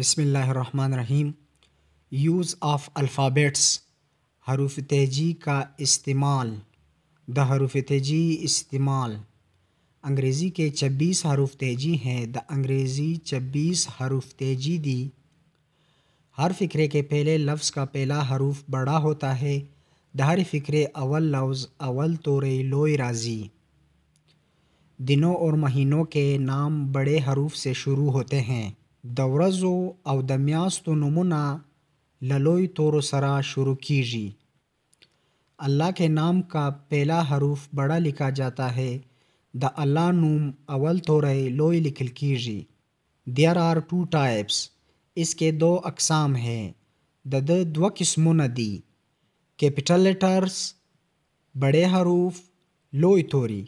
बिस्मिल्लाहिर्रहमानिर्रहीम। Use of alphabets, हरूफ़ तेजी का इस्तेमाल। द हरूफ़ तेजी इस्तेमाल। अंग्रेज़ी के 26 हरूफ़ तेजी हैं। द अंग्रेज़ी 26 हरूफ़ तेजी दी। हर फ़िक्रे के पहले लफ्ज़ का पहला हरूफ़ बड़ा होता है। द हर फ़िक्रे अवल लफ्ज़ अवल तोरे लोई राज़ी। दिनों और महीनों के नाम बड़े हरूफ़ से शुरू होते हैं। दवरज़ो और दम्यास्तो नमूना ललोई तोरो सरा शुरू कीजी। अल्लाह के नाम का पहला हरूफ बड़ा लिखा जाता है। द अल्लाह नूम अवल तोरे लोई लिखल कीजी। देयर आर टू टाइप्स, इसके दो अकसाम हैं। द दो किस्मों दी। कैपिटल लेटर्स बड़े हरूफ लोई तोरी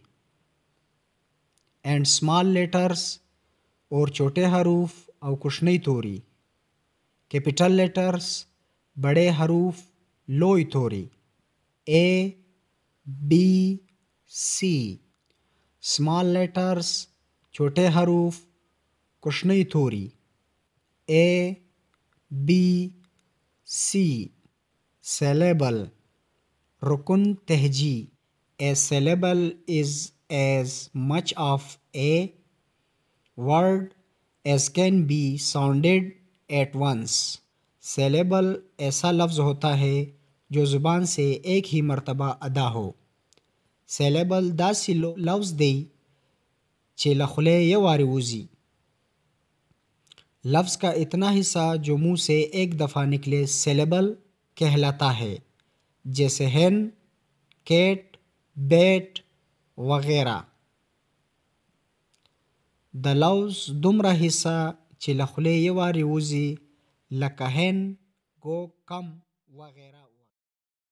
एंड स्मॉल लेटर्स और छोटे हरूफ और कुछ नहीं तोरी। कैपिटल लेटर्स बड़े हरूफ लोई तोरी A B C. Small letters छोटे हरूफ कुछ नहीं तोरी ए बी सी। सेलेबल रुकन तहजी। A syllable is as much of a word as can be sounded at once। syllable ऐसा लफ्ज़ होता है जो ज़ुबान से एक ही मरतबा अदा हो। syllable दासी लफ्ज़ दी चे लखले ये वारूजी। लफ्ज़ का इतना हिस्सा जो मुँह से एक दफ़ा निकले syllable कहलाता है, जैसे hen, cat, bat वग़ैरह। द लफ्ज़ दुमरा हिस्सा चिलखले ये वारूजी लकहन गो कम वगैरह।